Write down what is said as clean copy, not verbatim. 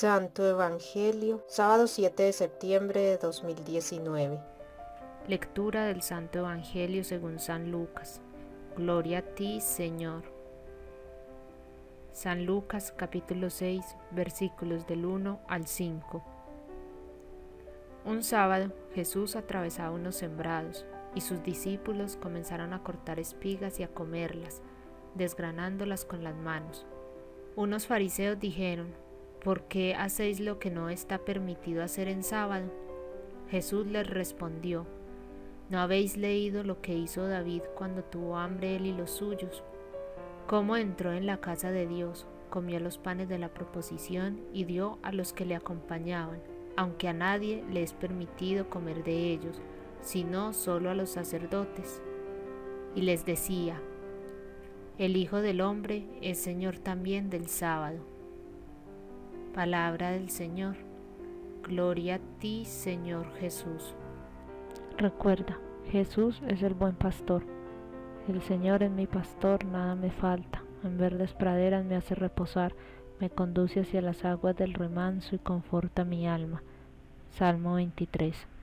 Santo Evangelio, sábado 7 de septiembre de 2019. Lectura del Santo Evangelio según San Lucas. Gloria a ti, Señor. San Lucas, capítulo 6, versículos del 1 al 5. Un sábado, Jesús atravesaba unos sembrados, y sus discípulos comenzaron a cortar espigas y a comerlas, desgranándolas con las manos. Unos fariseos dijeron: ¿por qué hacéis lo que no está permitido hacer en sábado? Jesús les respondió: ¿no habéis leído lo que hizo David cuando tuvo hambre él y los suyos? ¿Cómo entró en la casa de Dios, comió los panes de la proposición y dio a los que le acompañaban, aunque a nadie le es permitido comer de ellos, sino solo a los sacerdotes? Y les decía: el Hijo del Hombre es Señor también del sábado. Palabra del Señor. Gloria a ti, Señor Jesús. Recuerda, Jesús es el buen pastor. El Señor es mi pastor, nada me falta. En verdes praderas me hace reposar, me conduce hacia las aguas del remanso y conforta mi alma. Salmo 23.